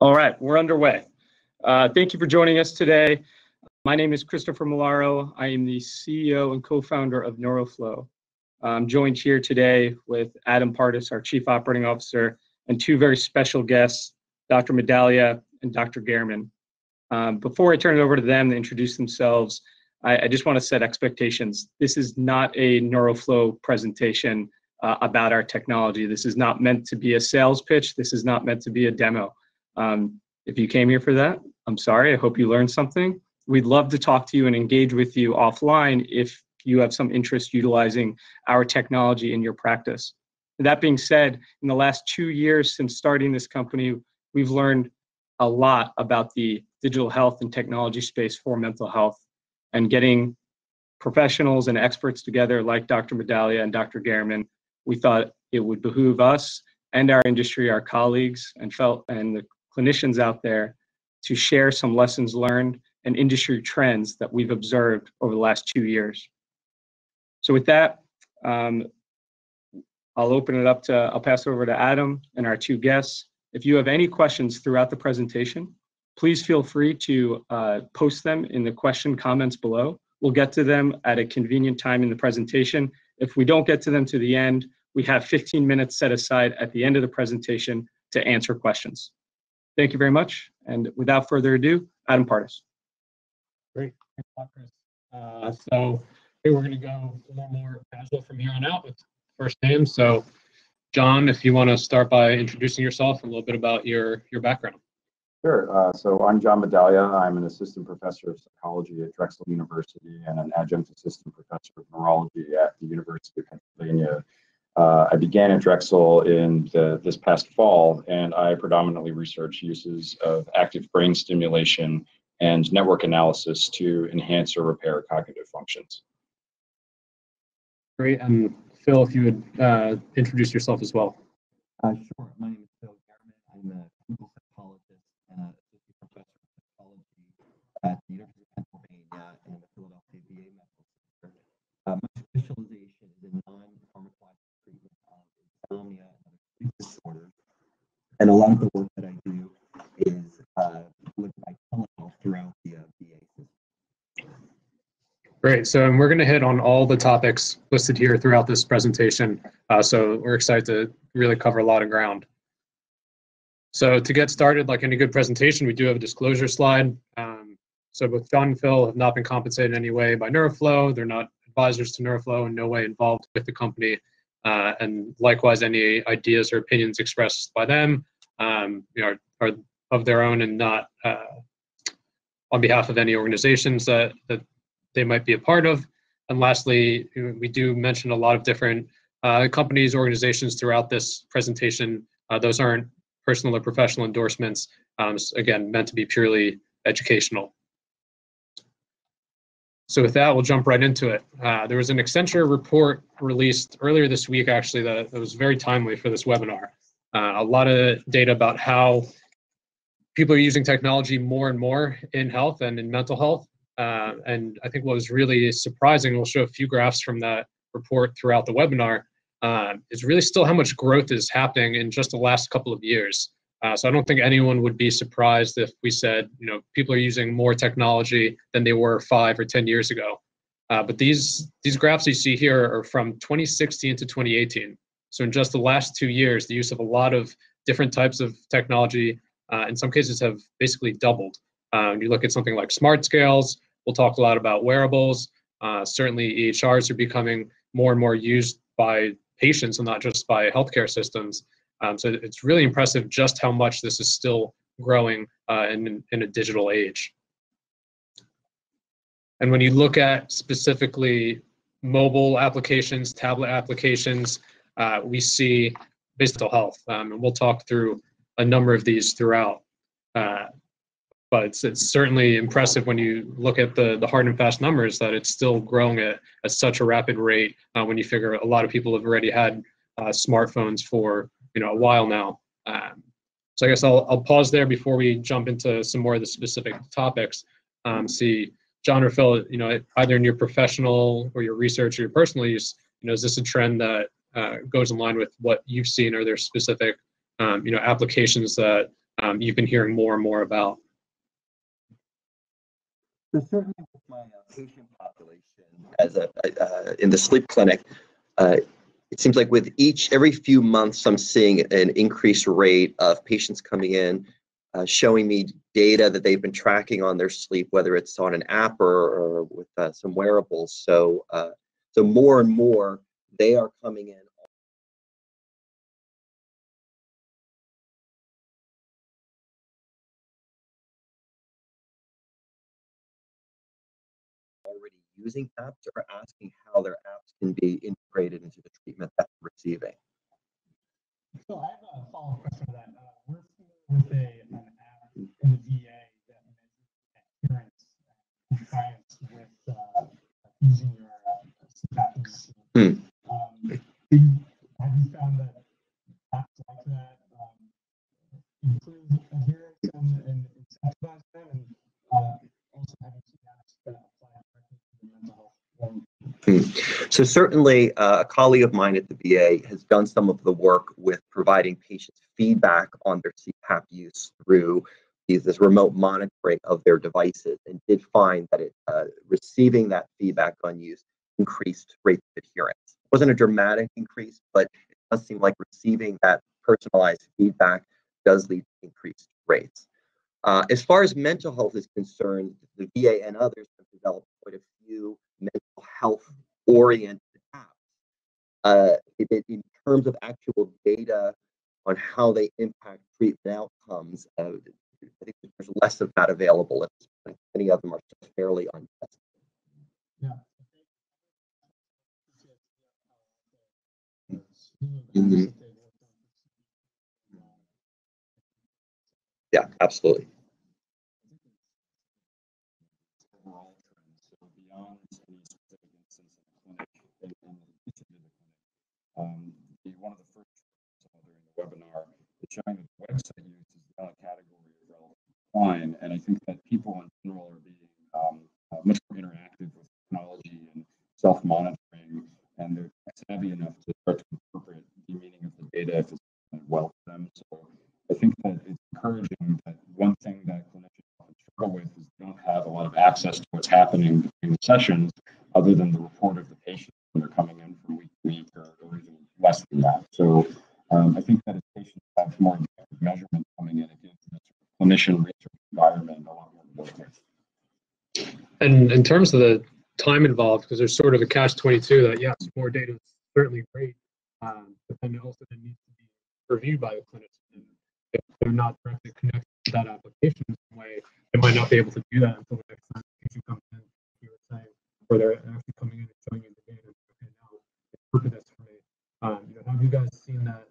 All right, we're underway. Thank you for joining us today. My name is Christopher Molaro. I am the CEO and co-founder of Neuroflow. I'm joined here today with Adam Pardes, our Chief Operating Officer, and two very special guests, Dr. Medaglia and Dr. Gehrman. Before I turn it over to them to introduce themselves, I just want to set expectations. This is not a Neuroflow presentation about our technology. This is not meant to be a sales pitch. This is not meant to be a demo. If you came here for that, I'm sorry. I hope you learned something. We'd love to talk to you and engage with you offline if you have some interest utilizing our technology in your practice. That being said, in the last 2 years since starting this company, we've learned a lot about the digital health and technology space for mental health, and getting professionals and experts together like Dr. Medaglia and Dr. Gehrman, we thought it would behoove us and our industry, our colleagues, and the clinicians out there to share some lessons learned and industry trends that we've observed over the last 2 years. So with that, I'll pass it over to Adam and our two guests. If you have any questions throughout the presentation, please feel free to post them in the question comments below. We'll get to them at a convenient time in the presentation. If we don't get to them to the end, we have 15 minutes set aside at the end of the presentation to answer questions. Thank you very much. And without further ado, Adam Pardes. Great. Thanks a lot, Chris. So we're going to go a little more casual from here on out with first names. So John, if you want to start by introducing yourself and a little bit about your background. Sure. So I'm John Medaglia. I'm an assistant professor of psychology at Drexel University and an adjunct assistant professor of neurology at the University of Pennsylvania. I began at Drexel in this past fall, and I predominantly research uses of active brain stimulation and network analysis to enhance or repair cognitive functions. Great. And Phil, if you would introduce yourself as well. Sure. My name is Phil Gehrman. I'm a clinical psychologist and an associate professor of psychology at the University of Pennsylvania and the Philadelphia VA Medical Center. My specialization is in non-pharmacological treatment of insomnia and other sleep disorders. And a lot of the work that I do is with my telehealth throughout the VA system. Great. So we're going to hit on all the topics listed here throughout this presentation. So we're excited to really cover a lot of ground. So to get started, like any good presentation, we do have a disclosure slide. So both John and Phil have not been compensated in any way by Neuroflow. They're not advisors to Neuroflow, in no way involved with the company. And likewise, any ideas or opinions expressed by them are of their own and not on behalf of any organizations that they might be a part of. And lastly, we do mention a lot of different companies, organizations throughout this presentation. Those aren't personal or professional endorsements, again, meant to be purely educational. So with that, we'll jump right into it. There was an Accenture report released earlier this week, actually, that was very timely for this webinar. A lot of data about how people are using technology more and more in health and in mental health. And I think what was really surprising, we'll show a few graphs from that report throughout the webinar, is really still how much growth is happening in just the last couple of years. So I don't think anyone would be surprised if we said, you know, people are using more technology than they were 5 or 10 years ago. But these graphs you see here are from 2016 to 2018. So in just the last 2 years, the use of a lot of different types of technology, in some cases, have basically doubled. You look at something like smart scales. We'll talk a lot about wearables. Certainly, EHRs are becoming more and more used by patients and not just by healthcare systems. So it's really impressive just how much this is still growing in a digital age. And when you look at specifically mobile applications, tablet applications, we see digital health. And we'll talk through a number of these throughout. But it's certainly impressive when you look at the hard and fast numbers that it's still growing at such a rapid rate when you figure a lot of people have already had smartphones for a while now. So I guess I'll pause there before we jump into some more of the specific topics. See, John or Phil, either in your professional or your research or your personal use, is this a trend that goes in line with what you've seen? Are there specific applications that you've been hearing more and more about? So certainly with my patient population, as in the sleep clinic, it seems like with every few months, I'm seeing an increased rate of patients coming in, showing me data that they've been tracking on their sleep, whether it's on an app or with some wearables. So, so more and more, they are coming in. Already using apps or asking how their apps can be integrated into the treatment that they're receiving. So I have a follow-up question to that. We're with an app in the VA that measures compliance with using your CPAP. Have you found that apps like that improve adherence and incentivize them, and also having CPAPs that apply to mental health? So certainly a colleague of mine at the VA has done some of the work with providing patients feedback on their CPAP use through this remote monitoring of their devices, and did find that receiving that feedback on use increased rate of adherence. It wasn't a dramatic increase, but it does seem like receiving that personalized feedback does lead to increased rates. As far as mental health is concerned, the VA and others have developed quite a few mental health-oriented apps in terms of actual data on how they impact treatment outcomes. I think there's less of that available at this point. Many of them are just fairly untested. Yeah. Yeah, absolutely. One of the first during the webinar is showing that the website use is now a category of relevant decline, and I think that people in general are being much more interactive with technology and self-monitoring, and they're savvy enough to start to interpret the meaning of the data if it's well to them. So I think that it's encouraging that one thing that clinicians often struggle with is they don't have a lot of access to what's happening between the sessions, other than the report of the patient when they're coming in from week to week, or even less than that. So I think that if patients have more objective measurement coming in, it gives the clinician research environment a lot more to work with. And in terms of the time involved, because there's sort of a catch-22 that, yes, more data is certainly great, but then also it needs to be reviewed by the clinician. If they're not directly connected to that application in some way, they might not be able to do that until the next time the patient comes in, you were saying, where they're actually coming in and showing you the data. Okay, now interpret this for me. You know, have you guys seen that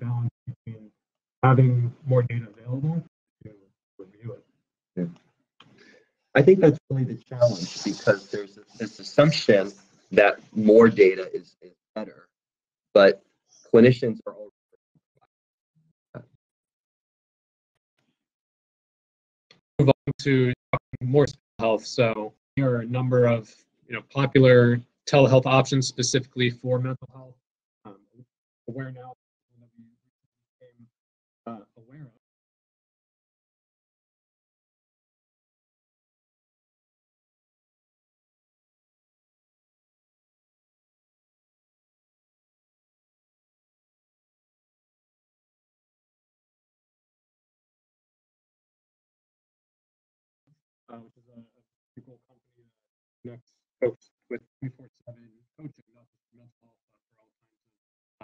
balance between having more data available to review it? Yeah. I think that's really the challenge, because there's this assumption that more data is better, but clinicians are all. Move on to more health. So there are a number of popular telehealth options specifically for mental health. Aware now, Aware of. Which is a pretty cool company that connects folks with 24/7 coaching, not just mental health, but for all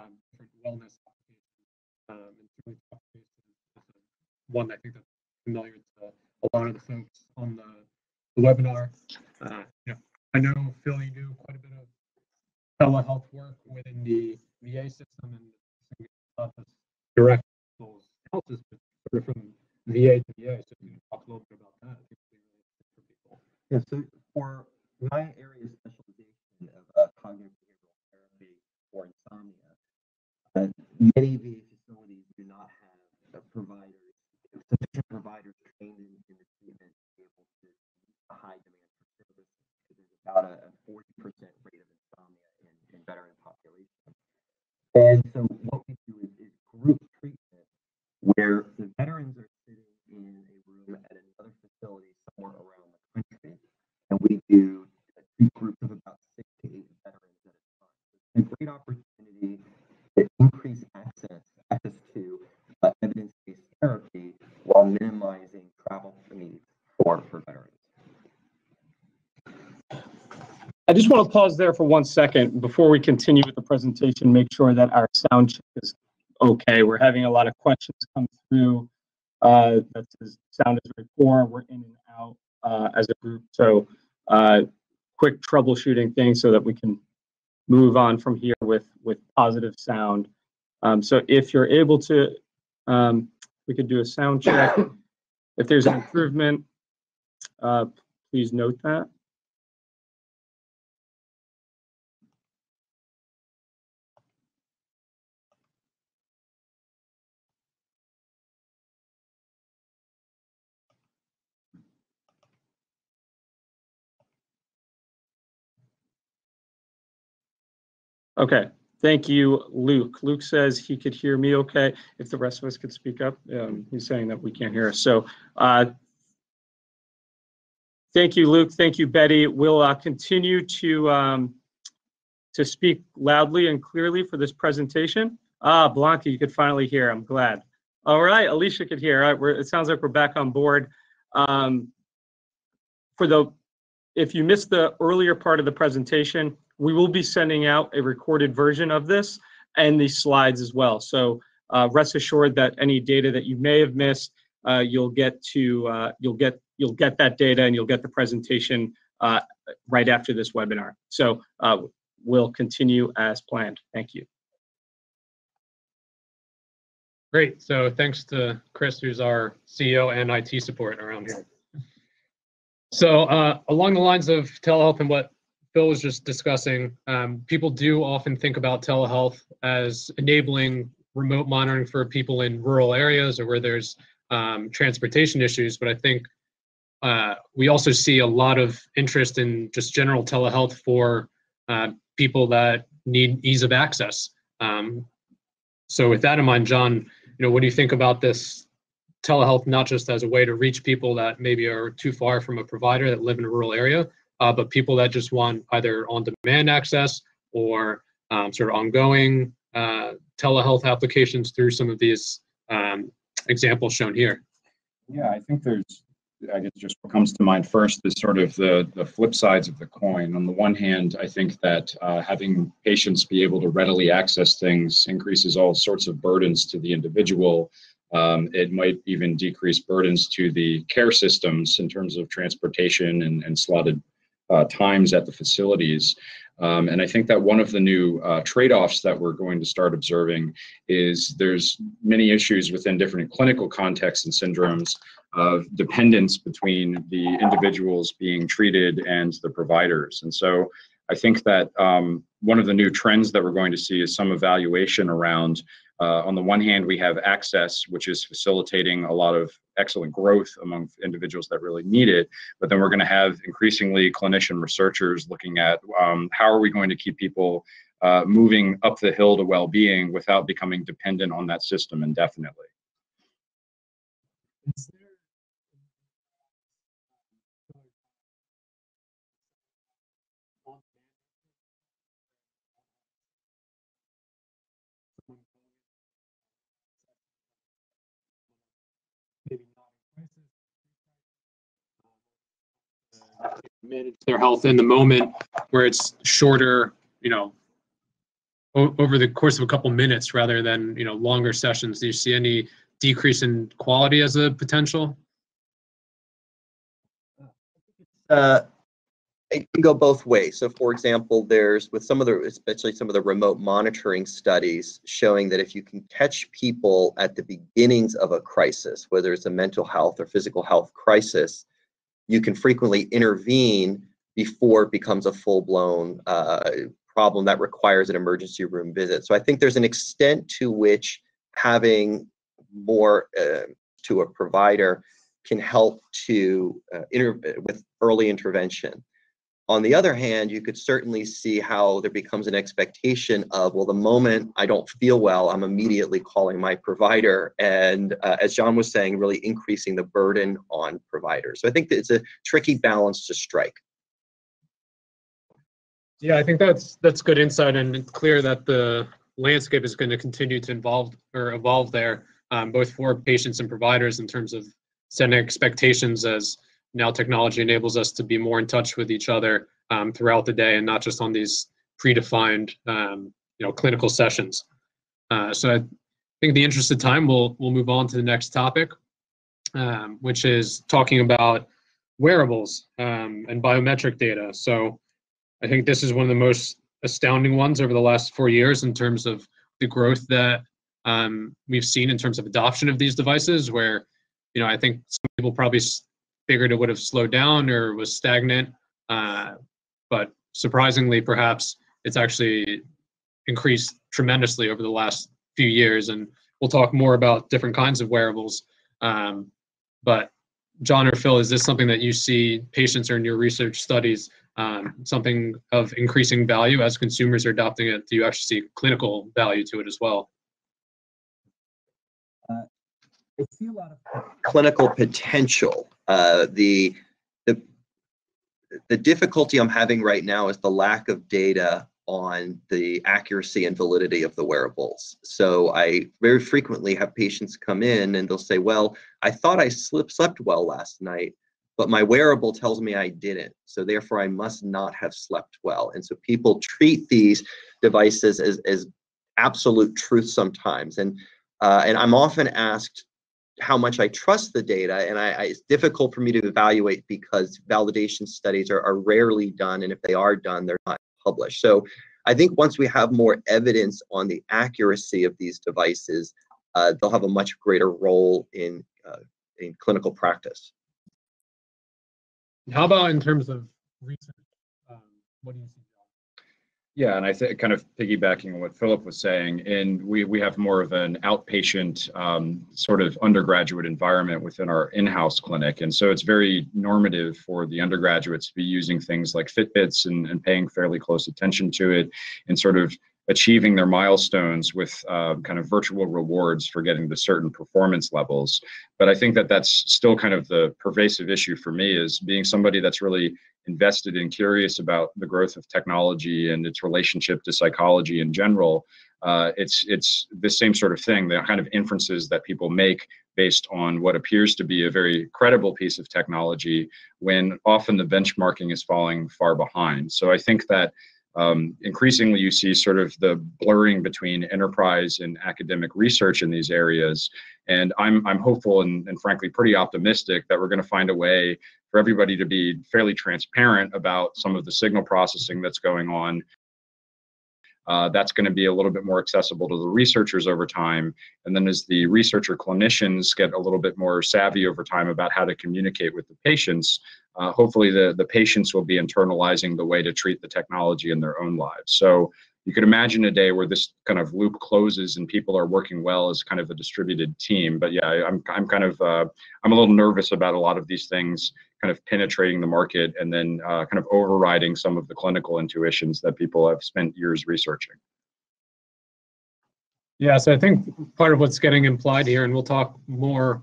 kinds of different wellness applications. And certainly, one I think that's familiar to a lot of the folks on the webinar. I know, Phil, you do quite a bit of telehealth work within the VA system, and direct health system, sort of from VA to VA. So you can talk a little bit about that. Yeah, so for my area of specialization of cognitive behavioral therapy or insomnia, many VA facilities do not have sufficient providers trained in the treatment to be able to meet the high demand for services. There's about a 40% rate of insomnia in veteran population. And so what we do is group treatment, where the veterans are want to pause there for 1 second before we continue with the presentation, make sure that our sound check is okay. We're having a lot of questions come through. That sound is very poor. We're in and out as a group. So quick troubleshooting thing so that we can move on from here with positive sound. So if you're able to, we could do a sound check. If there's an improvement, please note that. Okay, thank you, Luke. Luke says he could hear me okay. If the rest of us could speak up, he's saying that we can't hear us. So thank you, Luke. Thank you, Betty. We'll continue to speak loudly and clearly for this presentation. Ah, Blanca, you could finally hear. I'm glad. All right, Alicia could hear. All right, it sounds like we're back on board. If you missed the earlier part of the presentation, we will be sending out a recorded version of this and these slides as well. So rest assured that any data that you may have missed, you'll get that data and you'll get the presentation right after this webinar. So we'll continue as planned. Thank you. Great. So thanks to Chris, who's our CEO and IT support around here. So along the lines of telehealth and what Phil was just discussing, people do often think about telehealth as enabling remote monitoring for people in rural areas or where there's transportation issues, but I think we also see a lot of interest in just general telehealth for people that need ease of access. So with that in mind, John, what do you think about this telehealth, not just as a way to reach people that maybe are too far from a provider that live in a rural area, but people that just want either on-demand access or sort of ongoing telehealth applications through some of these examples shown here? Yeah, I think there's, I guess just what comes to mind first is sort of the flip sides of the coin. On the one hand, I think that having patients be able to readily access things increases all sorts of burdens to the individual. It might even decrease burdens to the care systems in terms of transportation and slotted times at the facilities. And I think that one of the new trade-offs that we're going to start observing is there's many issues within different clinical contexts and syndromes of dependence between the individuals being treated and the providers. And so I think that one of the new trends that we're going to see is some evaluation around, on the one hand, we have access, which is facilitating a lot of excellent growth among individuals that really need it. But then we're going to have increasingly clinician researchers looking at how are we going to keep people moving up the hill to well-being without becoming dependent on that system indefinitely. Manage their health in the moment where it's shorter, over the course of a couple minutes rather than, longer sessions. Do you see any decrease in quality as a potential? It can go both ways. So for example, there's with some of the, especially some of the remote monitoring studies showing that if you can catch people at the beginnings of a crisis, whether it's a mental health or physical health crisis, you can frequently intervene before it becomes a full-blown problem that requires an emergency room visit. So I think there's an extent to which having more to a provider can help to with early intervention. On the other hand, you could certainly see how there becomes an expectation of, well, the moment I don't feel well, I'm immediately calling my provider. And as John was saying, really increasing the burden on providers. So I think that it's a tricky balance to strike. Yeah, I think that's good insight, and it's clear that the landscape is going to continue to evolve there, both for patients and providers in terms of setting expectations as now technology enables us to be more in touch with each other throughout the day and not just on these predefined, clinical sessions. So I think in the interest of time, we'll move on to the next topic, which is talking about wearables and biometric data. So I think this is one of the most astounding ones over the last 4 years in terms of the growth that we've seen in terms of adoption of these devices, where, I think some people probably figured it would have slowed down or was stagnant, but surprisingly, perhaps it's actually increased tremendously over the last few years. And we'll talk more about different kinds of wearables. But John or Phil, is this something that you see patients or in your research studies, something of increasing value as consumers are adopting it? Do you actually see clinical value to it as well? I see a lot of clinical potential. The difficulty I'm having right now is the lack of data on the accuracy and validity of the wearables. So I very frequently have patients come in and they'll say, well, I thought I slept well last night, but my wearable tells me I didn't. So therefore I must not have slept well. And so people treat these devices as absolute truth sometimes. And I'm often asked how much I trust the data, and it's difficult for me to evaluate because validation studies are rarely done, and if they are done, they're not published. So I think once we have more evidence on the accuracy of these devices, they'll have a much greater role in clinical practice. How about in terms of research? What do you think? Yeah, and I think kind of piggybacking on what Philip was saying, and we have more of an outpatient sort of undergraduate environment within our in-house clinic. And so it's very normative for the undergraduates to be using things like Fitbits and paying fairly close attention to it and sort of achieving their milestones with kind of virtual rewards for getting to certain performance levels. But I think that that's still kind of the pervasive issue for me, is being somebody that's really invested and curious about the growth of technology and its relationship to psychology in general. It's the same sort of thing, the kind of inferences that people make based on what appears to be a very credible piece of technology, when often the benchmarking is falling far behind. So I think that increasingly you see sort of the blurring between enterprise and academic research in these areas. And I'm hopeful and frankly pretty optimistic that we're going to find a way for everybody to be fairly transparent about some of the signal processing that's going on. That's going to be a little bit more accessible to the researchers over time. And then as the researcher clinicians get a little bit more savvy over time about how to communicate with the patients, hopefully the patients will be internalizing the way to treat the technology in their own lives. So you could imagine a day where this kind of loop closes and people are working well as kind of a distributed team. But yeah, I'm kind of, I'm a little nervous about a lot of these things kind of penetrating the market and then kind of overriding some of the clinical intuitions that people have spent years researching. Yeah, so I think part of what's getting implied here, and we'll talk more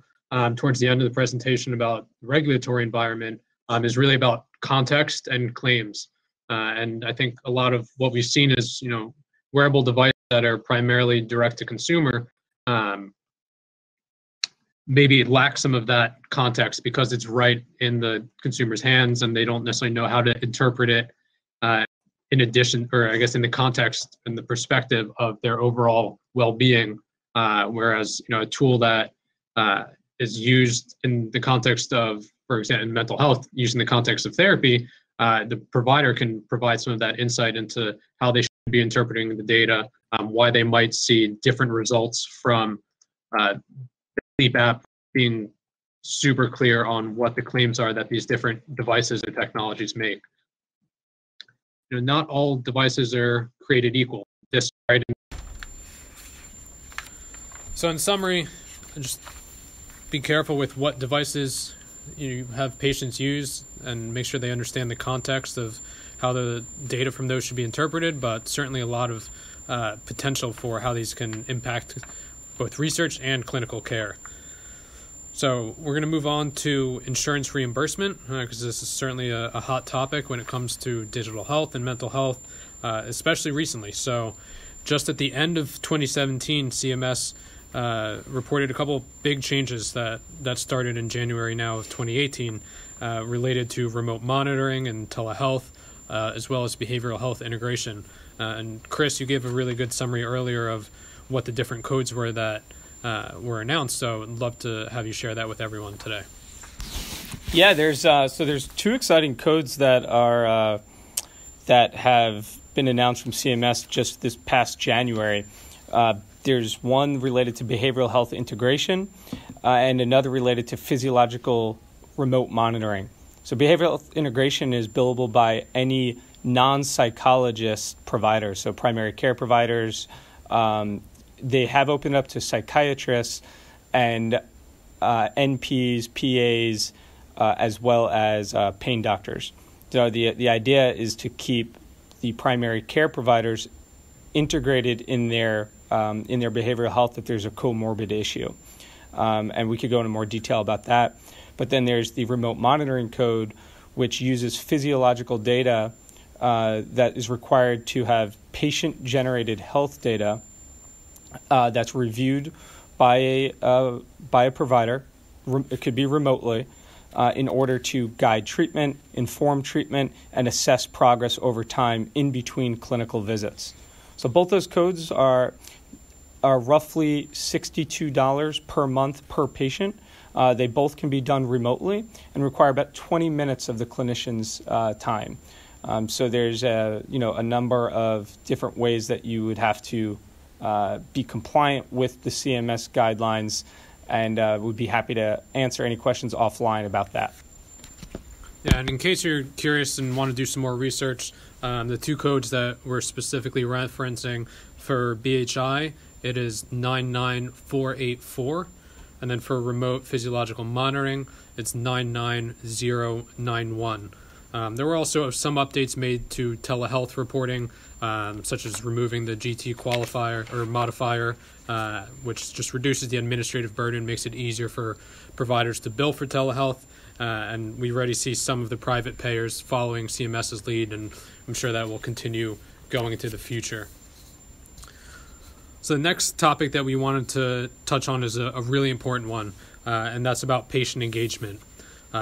towards the end of the presentation about the regulatory environment, is really about context and claims. And I think a lot of what we've seen is, wearable devices that are primarily direct to consumer, maybe it lacks some of that context because it's right in the consumer's hands and they don't necessarily know how to interpret it in addition, or I guess in the context and the perspective of their overall well-being. Whereas, a tool that is used in the context of, for example, in mental health, used in the context of therapy, the provider can provide some of that insight into how they should be interpreting the data, why they might see different results from sleep app being super clear on what the claims are that these different devices and technologies make. Not all devices are created equal. So in summary, just be careful with what devices you have patients use and make sure they understand the context of how the data from those should be interpreted, but certainly a lot of potential for how these can impact both research and clinical care. So we're going to move on to insurance reimbursement, because this is certainly a hot topic when it comes to digital health and mental health, especially recently. So just at the end of 2017, CMS reported a couple big changes that started in January now of 2018 related to remote monitoring and telehealth, as well as behavioral health integration. And Chris, you gave a really good summary earlier of what the different codes were that were announced, so I'd love to have you share that with everyone today. Yeah, there's two exciting codes that are that have been announced from CMS just this past January. There's one related to behavioral health integration and another related to physiological remote monitoring. So behavioral health integration is billable by any non-psychologist provider, so primary care providers. They have opened up to psychiatrists and NPs, PAs, as well as pain doctors. So the idea is to keep the primary care providers integrated in their behavioral health if there's a comorbid issue. And we could go into more detail about that. But then there's the remote monitoring code, which uses physiological data that is required to have patient-generated health data that's reviewed by a provider. It could be remotely in order to guide treatment, inform treatment, and assess progress over time in between clinical visits. So both those codes are roughly $62 per month per patient. They both can be done remotely and require about 20 minutes of the clinician's time. So there's a number of different ways that you would have to be compliant with the CMS guidelines, and we'd be happy to answer any questions offline about that. Yeah, and in case you're curious and want to do some more research, the two codes that we're specifically referencing for BHI, it is 99484. And then for remote physiological monitoring, it's 99091. There were also some updates made to telehealth reporting, such as removing the GT qualifier or modifier, which just reduces the administrative burden, makes it easier for providers to bill for telehealth. And we already see some of the private payers following CMS's lead, and I'm sure that will continue going into the future. So the next topic that we wanted to touch on is a really important one, and that's about patient engagement.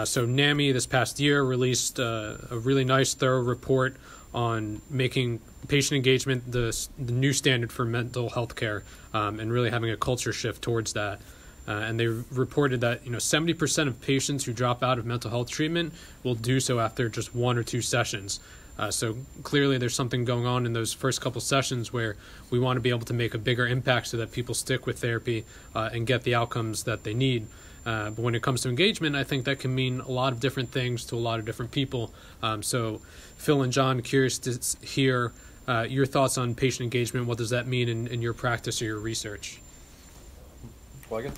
So NAMI this past year released a really nice, thorough report on making patient engagement the new standard for mental health care, and really having a culture shift towards that. And they reported that 70% of patients who drop out of mental health treatment will do so after just one or two sessions. So clearly there's something going on in those first couple sessions where we want to be able to make a bigger impact so that people stick with therapy and get the outcomes that they need. But when it comes to engagement, I think that can mean a lot of different things to a lot of different people. So Phil and John, curious to hear your thoughts on patient engagement. What does that mean in your practice or your research? Well, I guess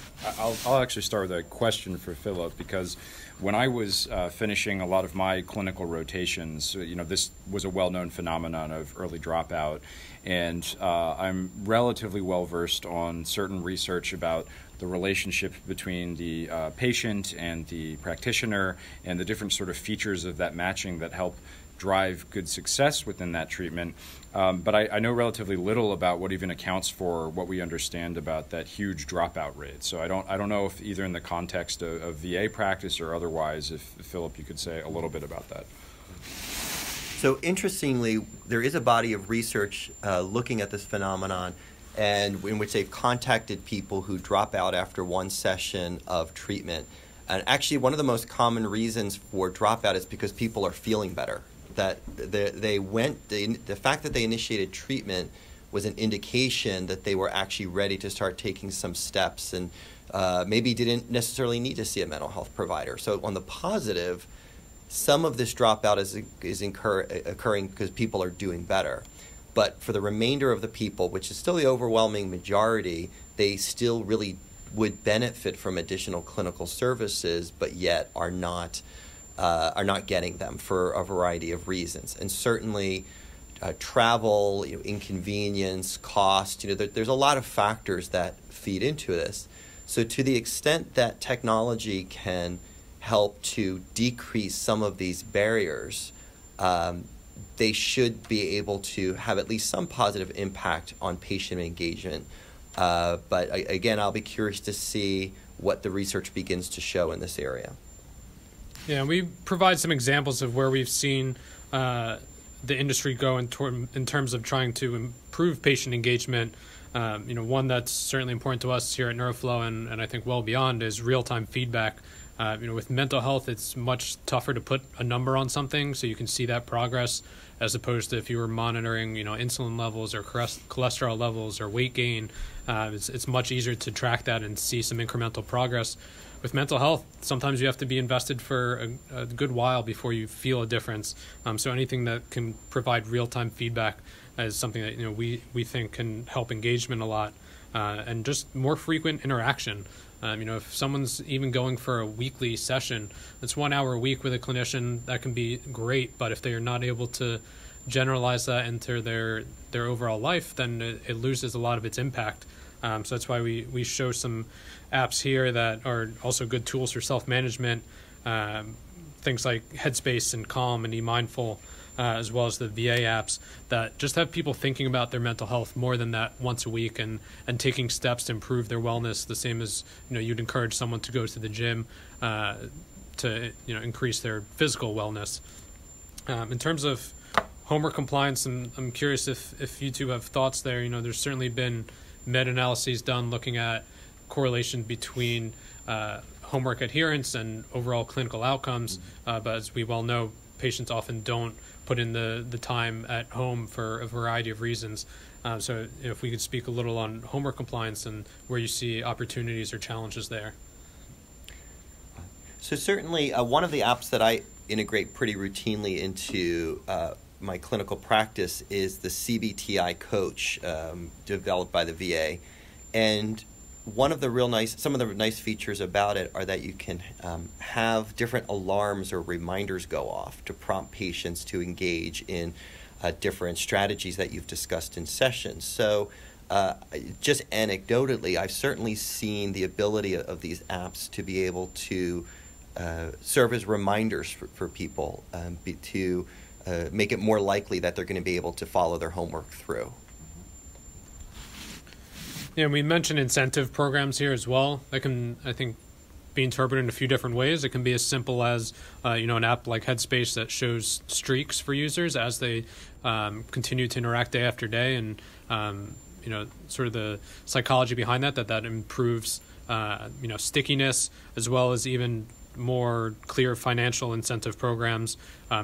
I'll actually start with a question for Philip, because when I was finishing a lot of my clinical rotations, this was a well-known phenomenon of early dropout, and I'm relatively well-versed on certain research about the relationship between the patient and the practitioner and the different sort of features of that matching that help drive good success within that treatment. But I know relatively little about what even accounts for what we understand about that huge dropout rate. So I don't know if either in the context of VA practice or otherwise, if Philip, you could say a little bit about that. So interestingly, there is a body of research looking at this phenomenon, and in which they've contacted people who drop out after one session of treatment. And actually, one of the most common reasons for dropout is because people are feeling better. That the fact that they initiated treatment was an indication that they were actually ready to start taking some steps, and maybe didn't necessarily need to see a mental health provider. So on the positive, some of this dropout is occurring because people are doing better. But for the remainder of the people, which is still the overwhelming majority, they still really would benefit from additional clinical services, but yet are not getting them for a variety of reasons. And certainly travel, inconvenience, cost, there's a lot of factors that feed into this. So to the extent that technology can help to decrease some of these barriers, they should be able to have at least some positive impact on patient engagement. But again, I'll be curious to see what the research begins to show in this area. Yeah, we provide some examples of where we've seen the industry go in terms of trying to improve patient engagement. You know, one that's certainly important to us here at Neuroflow, and I think well beyond, is real-time feedback. You know, with mental health, it's much tougher to put a number on something, so you can see that progress, as opposed to if you were monitoring, you know, insulin levels or cholesterol levels or weight gain. It's much easier to track that and see some incremental progress. With mental health, sometimes you have to be invested for a good while before you feel a difference. So anything that can provide real-time feedback is something that, you know, we think can help engagement a lot, and just more frequent interaction. You know, if someone's even going for a weekly session, that's 1 hour a week with a clinician, that can be great. But if they are not able to generalize that into their overall life, then it loses a lot of its impact. So that's why we show some apps here that are also good tools for self-management, things like Headspace and Calm and eMindful, as well as the VA apps that just have people thinking about their mental health more than that once a week, and taking steps to improve their wellness, the same as, you know, you'd encourage someone to go to the gym to, you know, increase their physical wellness. In terms of homework compliance, I'm curious if you two have thoughts there. You know, there's certainly been meta-analyses done looking at correlation between homework adherence and overall clinical outcomes, but as we well know, patients often don't put in the time at home for a variety of reasons. So if we could speak a little on homework compliance and where you see opportunities or challenges there. So certainly one of the apps that I integrate pretty routinely into my clinical practice is the CBTI coach, developed by the VA. And some of the nice features about it are that you can have different alarms or reminders go off to prompt patients to engage in different strategies that you've discussed in sessions. So just anecdotally, I've certainly seen the ability of these apps to be able to serve as reminders for people, to make it more likely that they're going to be able to follow their homework through. Yeah, we mentioned incentive programs here as well. That can, I think, be interpreted in a few different ways. It can be as simple as, you know, an app like Headspace that shows streaks for users as they continue to interact day after day, and, you know, sort of the psychology behind that improves, you know, stickiness, as well as even more clear financial incentive programs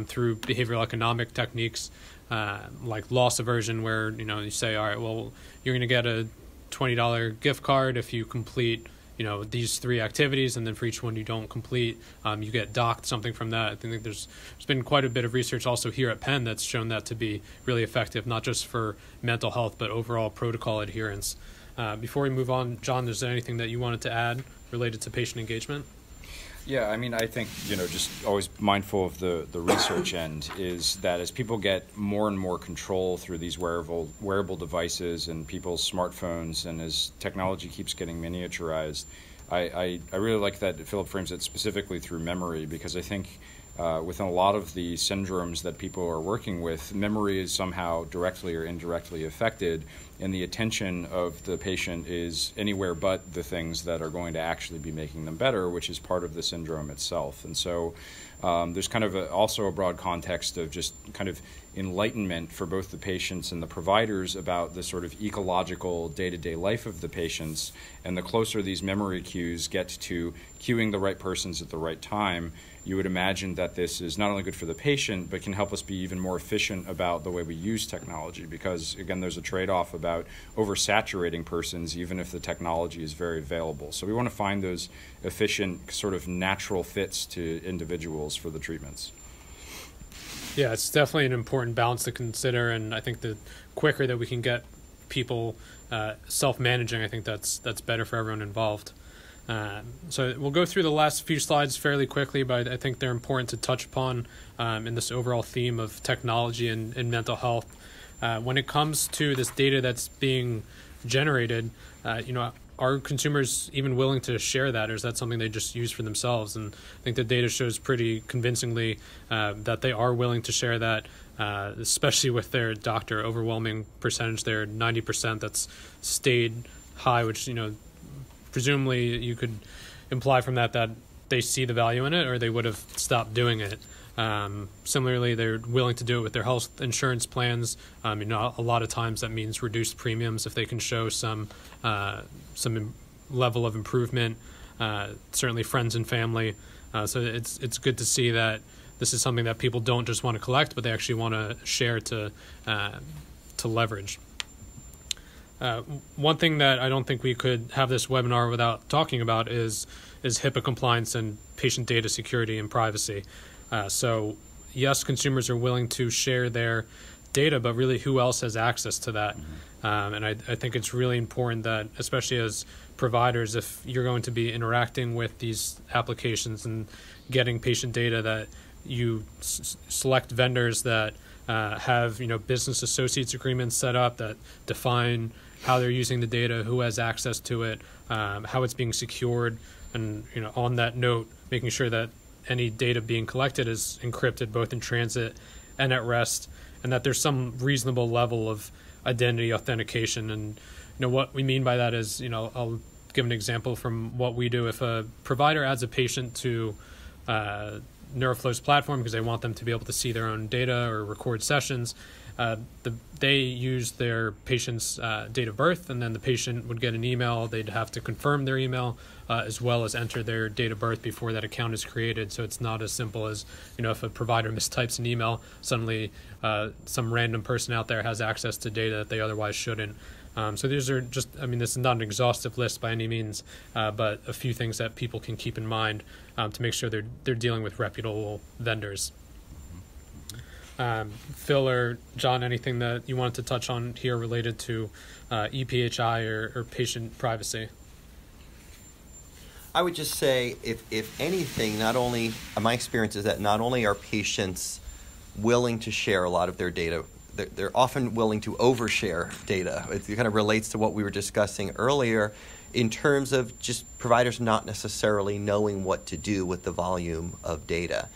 through behavioral economic techniques like loss aversion, where, you know, you say, all right, well, you're going to get a $20 gift card if you complete, you know, these three activities, and then for each one you don't complete, you get docked something from that. I think there's been quite a bit of research also here at Penn that's shown that to be really effective, not just for mental health, but overall protocol adherence. Before we move on, John, is there anything that you wanted to add related to patient engagement? Yeah, I mean, I think, you know, just always mindful of the research end is that as people get more and more control through these wearable devices and people's smartphones, and as technology keeps getting miniaturized, I really like that Philip frames it specifically through memory, because I think within a lot of the syndromes that people are working with, memory is somehow directly or indirectly affected, and the attention of the patient is anywhere but the things that are going to actually be making them better, which is part of the syndrome itself. And so there's kind of also a broad context of just kind of enlightenment for both the patients and the providers about the sort of ecological day-to-day life of the patients, and the closer these memory cues get to cueing the right persons at the right time, you would imagine that this is not only good for the patient, but can help us be even more efficient about the way we use technology, because, again, there's a trade-off about oversaturating persons, even if the technology is very available. So we want to find those efficient sort of natural fits to individuals for the treatments. Yeah, it's definitely an important balance to consider, and I think the quicker that we can get people self-managing, I think that's better for everyone involved. So we'll go through the last few slides fairly quickly, but I think they're important to touch upon in this overall theme of technology and mental health. When it comes to this data that's being generated, you know, are consumers even willing to share that, or is that something they just use for themselves? And I think the data shows pretty convincingly that they are willing to share that, especially with their doctor. Overwhelming percentage there, 90%, that's stayed high, which, you know, presumably you could imply from that they see the value in it, or they would have stopped doing it. Similarly, they're willing to do it with their health insurance plans. You know, a lot of times that means reduced premiums if they can show some level of improvement. Certainly, friends and family. So it's good to see that this is something that people don't just want to collect, but they actually want to share to leverage. One thing that I don't think we could have this webinar without talking about is HIPAA compliance and patient data security and privacy. So yes, consumers are willing to share their data, but really who else has access to that? Mm-hmm. And I think it's really important that, especially as providers, if you're going to be interacting with these applications and getting patient data, that you select vendors that have, you know, business associates agreements set up that define how they're using the data, who has access to it, how it's being secured, and, you know, on that note, making sure that any data being collected is encrypted both in transit and at rest, and that there's some reasonable level of identity authentication. And, you know, what we mean by that is, you know, I'll give an example from what we do. If a provider adds a patient to Neuroflow's platform because they want them to be able to see their own data or record sessions, they use their patient's date of birth, and then the patient would get an email. They'd have to confirm their email as well as enter their date of birth before that account is created. So it's not as simple as, you know, if a provider mistypes an email, suddenly some random person out there has access to data that they otherwise shouldn't. So these are just, I mean, this is not an exhaustive list by any means, but a few things that people can keep in mind to make sure they're dealing with reputable vendors. Phil or John, anything that you wanted to touch on here related to EPHI or patient privacy? I would just say, if anything, not only, my experience is that not only are patients willing to share a lot of their data, they're often willing to overshare data. It kind of relates to what we were discussing earlier in terms of just providers not necessarily knowing what to do with the volume of data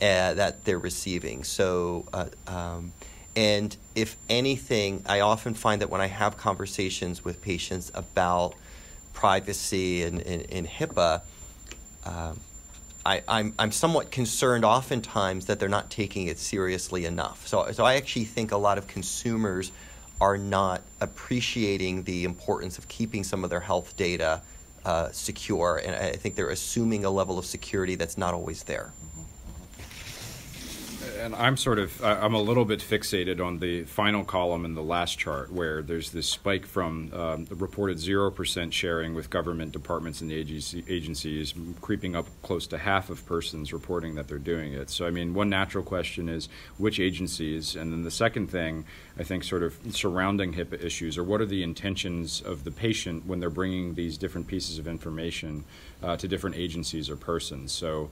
that they're receiving. So, and if anything, I often find that when I have conversations with patients about privacy and HIPAA, I'm somewhat concerned oftentimes that they're not taking it seriously enough. So I actually think a lot of consumers are not appreciating the importance of keeping some of their health data secure, and I think they're assuming a level of security that's not always there. And I'm a little bit fixated on the final column in the last chart where there's this spike from the reported 0% sharing with government departments and agencies creeping up close to half of persons reporting that they're doing it. So, I mean, one natural question is which agencies? And then the second thing, I think, sort of surrounding HIPAA issues or what are the intentions of the patient when they're bringing these different pieces of information to different agencies or persons. So,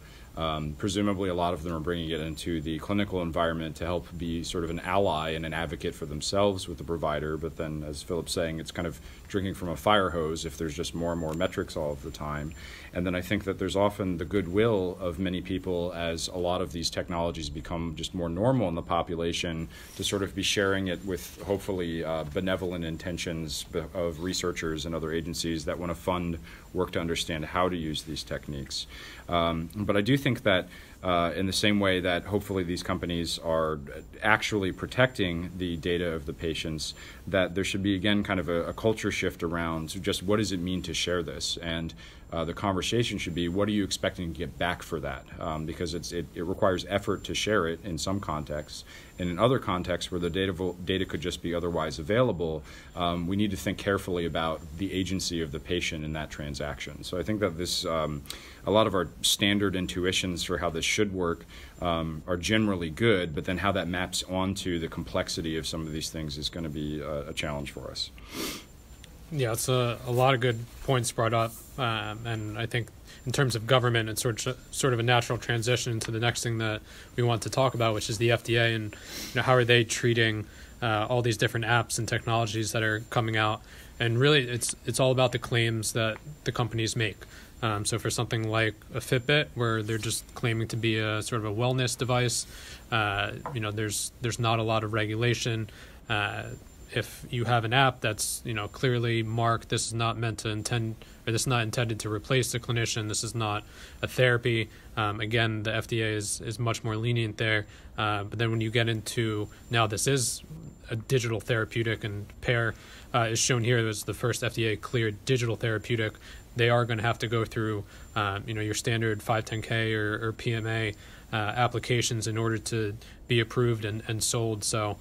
presumably a lot of them are bringing it into the clinical environment to help be sort of an ally and an advocate for themselves with the provider, but then, as Philip's saying, it's kind of drinking from a fire hose if there's just more and more metrics all of the time. And then I think that there's often the goodwill of many people as a lot of these technologies become just more normal in the population to sort of be sharing it with hopefully benevolent intentions of researchers and other agencies that want to fund work to understand how to use these techniques. But I do think that in the same way that hopefully these companies are actually protecting the data of the patients, that there should be, again, kind of a culture shift around just what does it mean to share this? And the conversation should be, what are you expecting to get back for that? Because it requires effort to share it in some contexts. And in other contexts where the data could just be otherwise available, we need to think carefully about the agency of the patient in that transaction. So I think that this, a lot of our standard intuitions for how this should work are generally good, but then how that maps onto the complexity of some of these things is going to be a challenge for us. Yeah, it's a lot of good points brought up, and I think in terms of government, it's sort of a natural transition to the next thing that we want to talk about, which is the FDA, and, you know, how are they treating all these different apps and technologies that are coming out. And really, it's all about the claims that the companies make. So for something like a Fitbit, where they're just claiming to be a sort of a wellness device, you know, there's not a lot of regulation. if you have an app that's, you know, clearly marked, this is not meant to intend, or this is not intended to replace the clinician, this is not a therapy. Again, the FDA is much more lenient there. But then when you get into, now this is a digital therapeutic, and PEAR is shown here as the first FDA cleared digital therapeutic. They are going to have to go through, you know, your standard 510K or PMA applications in order to be approved and sold. So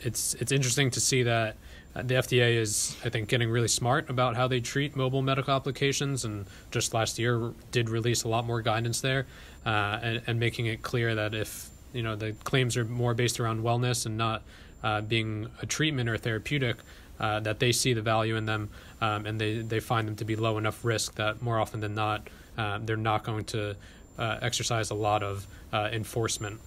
it's interesting to see that the FDA is, I think, getting really smart about how they treat mobile medical applications, and just last year did release a lot more guidance there, and making it clear that if, you know, the claims are more based around wellness and not being a treatment or a therapeutic, that they see the value in them, and they find them to be low enough risk that more often than not, they're not going to exercise a lot of enforcement.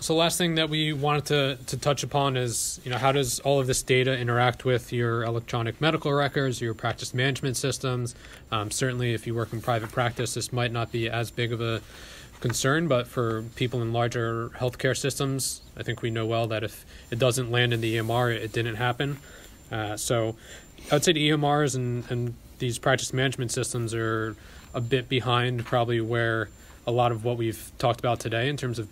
So last thing that we wanted to touch upon is, you know, how does all of this data interact with your electronic medical records, your practice management systems? Certainly if you work in private practice, this might not be as big of a concern, but for people in larger healthcare systems, I think we know well that if it doesn't land in the EMR, it didn't happen. So I'd say the EMRs and these practice management systems are a bit behind probably where a lot of what we've talked about today in terms of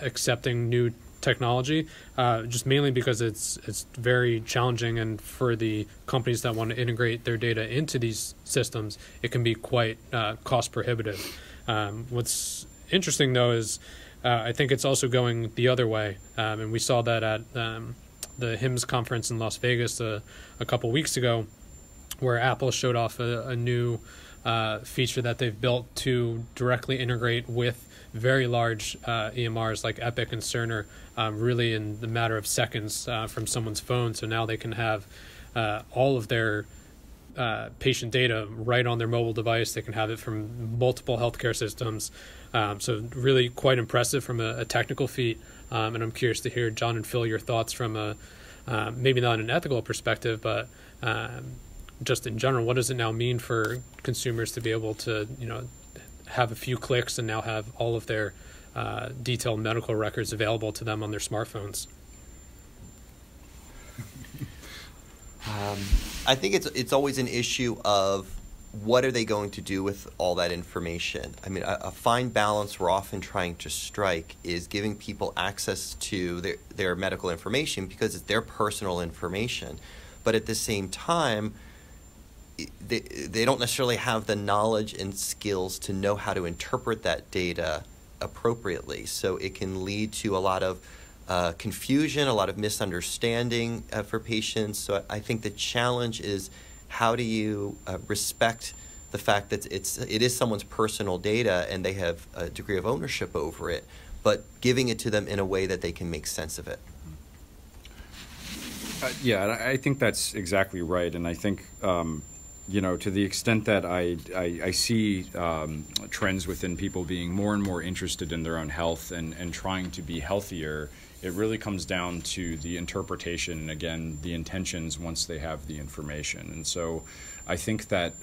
accepting new technology, just mainly because it's very challenging, and for the companies that want to integrate their data into these systems, it can be quite cost prohibitive. What's interesting though is I think it's also going the other way, and we saw that at the HIMSS conference in Las Vegas a couple weeks ago, where Apple showed off a new feature that they've built to directly integrate with very large EMRs like Epic and Cerner, really in the matter of seconds from someone's phone. So now they can have all of their patient data right on their mobile device. They can have it from multiple healthcare systems. So really quite impressive from a technical feat. And I'm curious to hear, John and Phil, your thoughts from a, maybe not an ethical perspective, but just in general, what does it now mean for consumers to be able to, you know, have a few clicks and now have all of their detailed medical records available to them on their smartphones? I think it's always an issue of what are they going to do with all that information. I mean, a fine balance we're often trying to strike is giving people access to their medical information because it's their personal information. But at the same time, they don't necessarily have the knowledge and skills to know how to interpret that data appropriately. So it can lead to a lot of confusion, a lot of misunderstanding for patients. So I think the challenge is, how do you respect the fact that it is someone's personal data and they have a degree of ownership over it, but giving it to them in a way that they can make sense of it. Yeah, I think that's exactly right. And I think, you know, to the extent that I see trends within people being more and more interested in their own health and trying to be healthier, it really comes down to the interpretation and, again, the intentions once they have the information. And so I think that,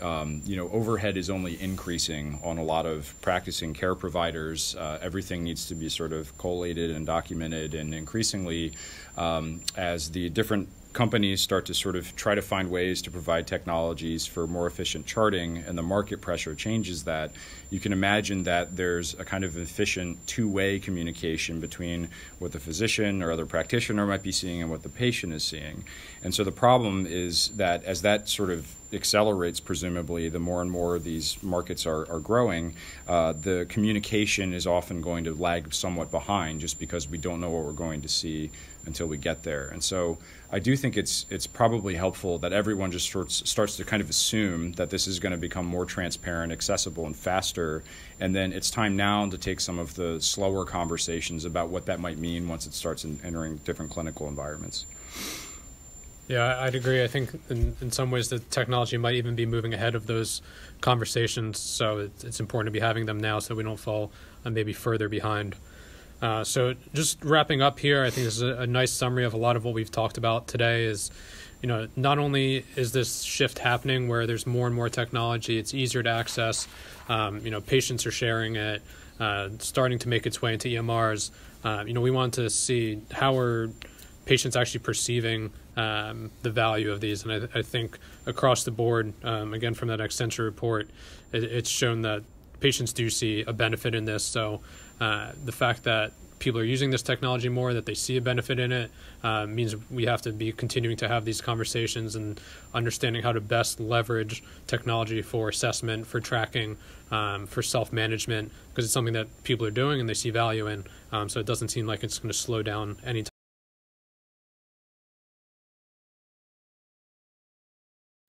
you know, overhead is only increasing on a lot of practicing care providers. Everything needs to be sort of collated and documented, and increasingly as the different companies start to sort of try to find ways to provide technologies for more efficient charting, and the market pressure changes that, you can imagine that there's a kind of efficient two-way communication between what the physician or other practitioner might be seeing and what the patient is seeing. And so the problem is that as that sort of accelerates, presumably, the more and more these markets are growing, the communication is often going to lag somewhat behind just because we don't know what we're going to see until we get there. And so I do think it's probably helpful that everyone just starts to kind of assume that this is going to become more transparent, accessible, and faster. And then it's time now to take some of the slower conversations about what that might mean once it starts entering different clinical environments. Yeah, I'd agree. I think in some ways the technology might even be moving ahead of those conversations, so it's important to be having them now so we don't fall maybe further behind. So just wrapping up here, I think this is a nice summary of a lot of what we've talked about today is, you know, not only is this shift happening where there's more and more technology, it's easier to access, you know, patients are sharing it, starting to make its way into EMRs. You know, we want to see how are patients actually perceiving the value of these. And I think across the board, again, from that Accenture report, it's shown that patients do see a benefit in this. So the fact that people are using this technology more, that they see a benefit in it, means we have to be continuing to have these conversations and understanding how to best leverage technology for assessment, for tracking, for self-management, because it's something that people are doing and they see value in. So it doesn't seem like it's going to slow down anytime.